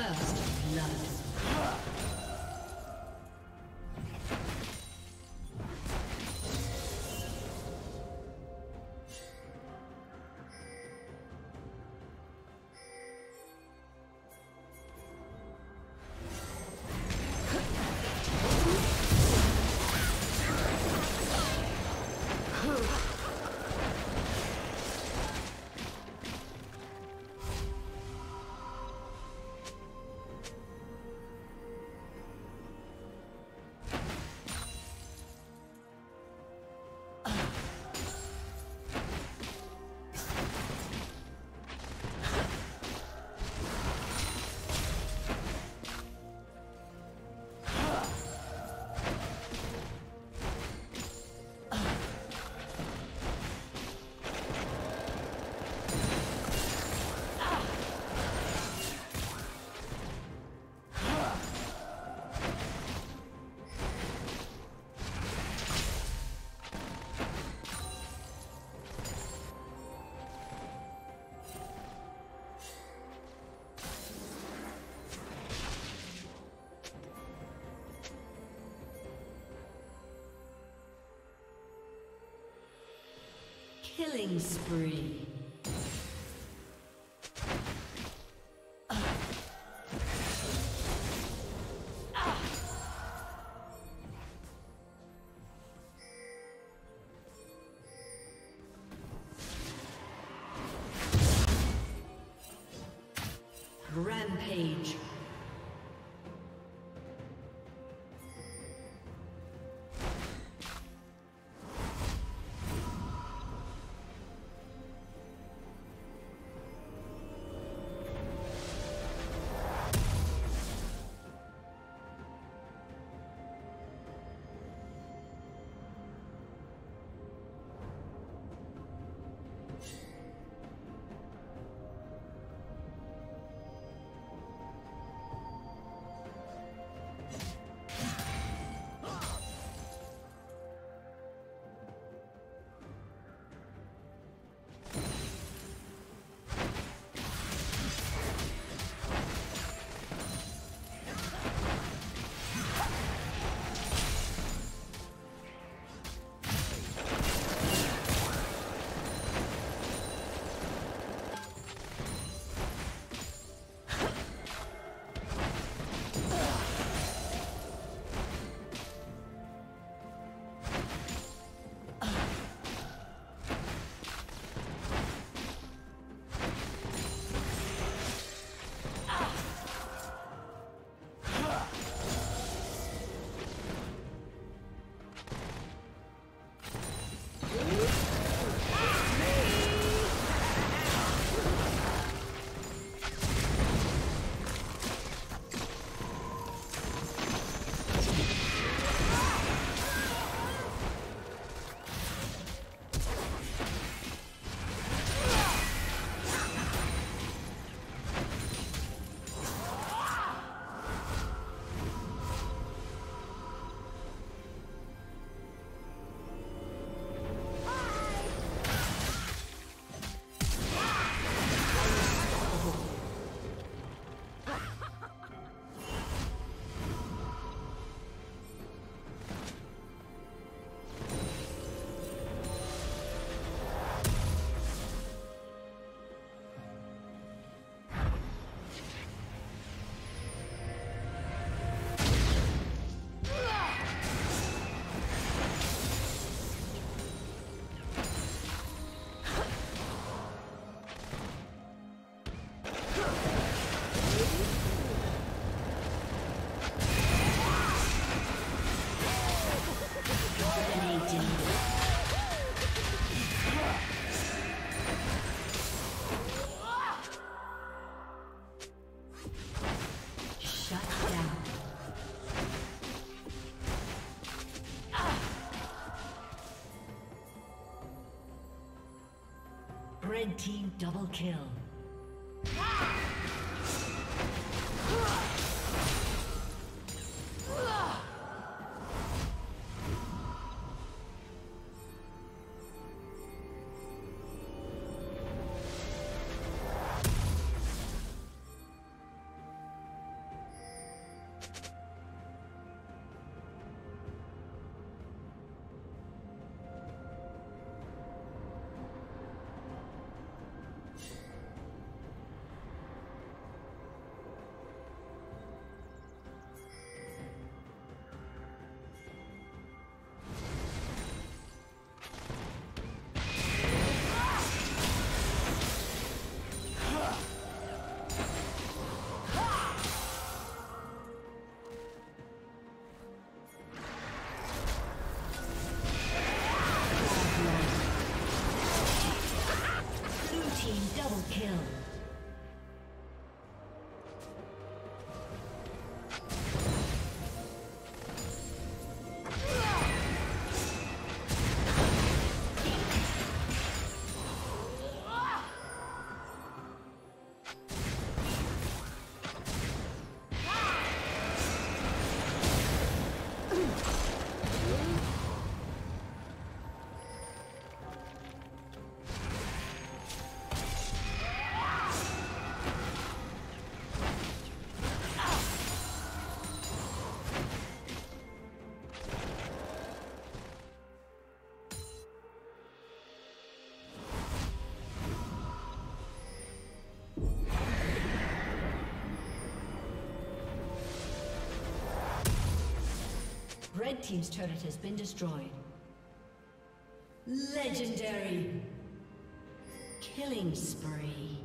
First blood. Killing spree. Rampage. Red team double kill. Red Team's turret has been destroyed. Legendary. Killing spree.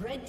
Red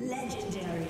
Legendary.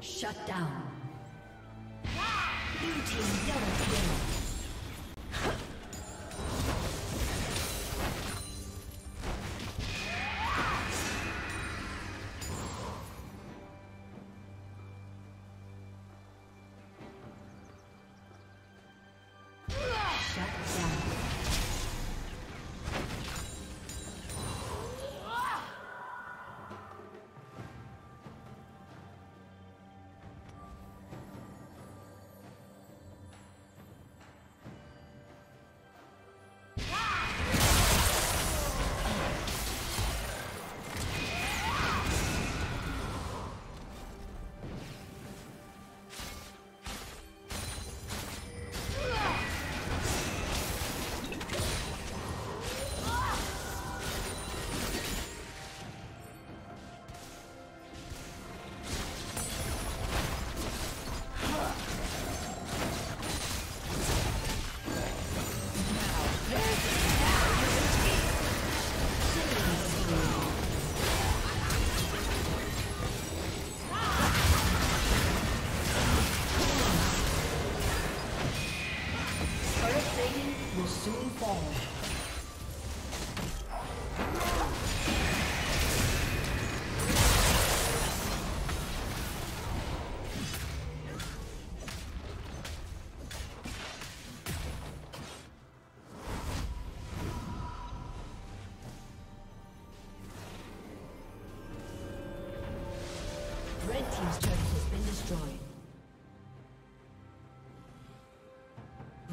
Shut down. Blue team double kill. Team's turret has been destroyed.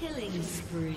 Killing spree.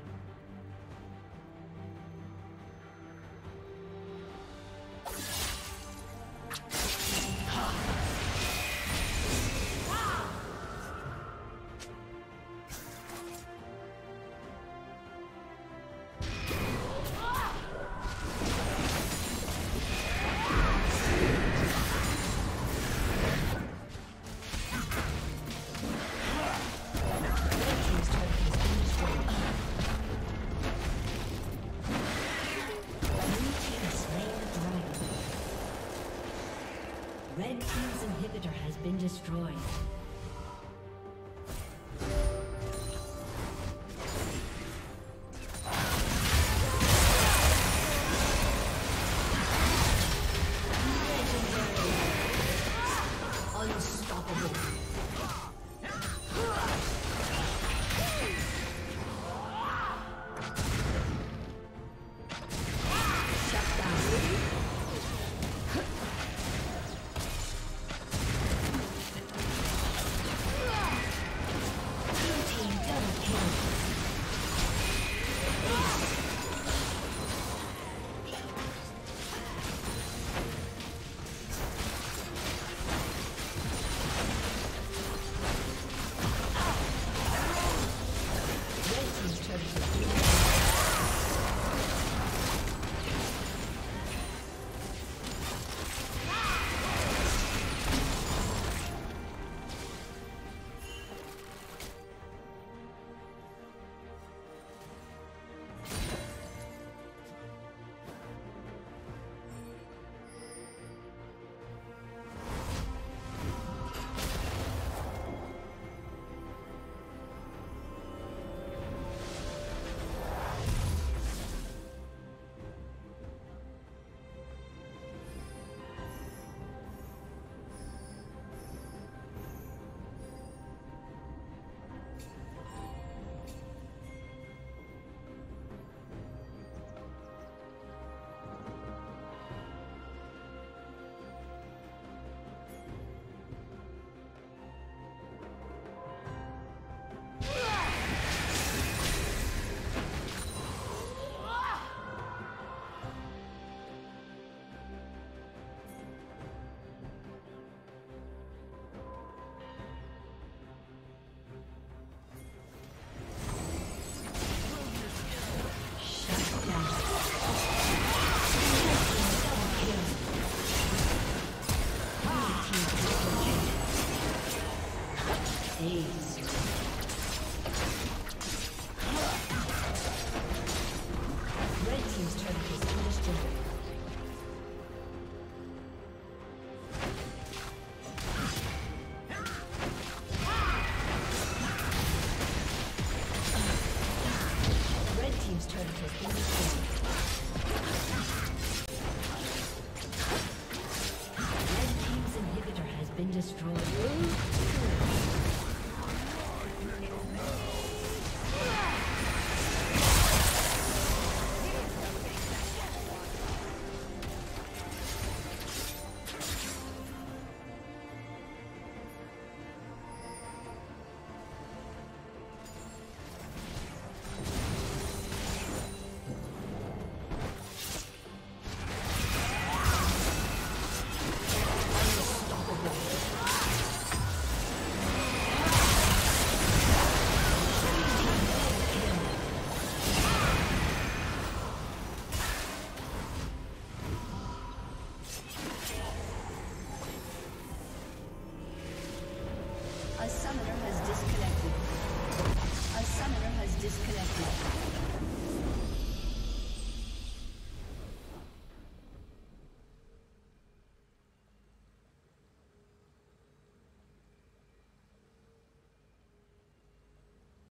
Destroyed. A summoner has disconnected.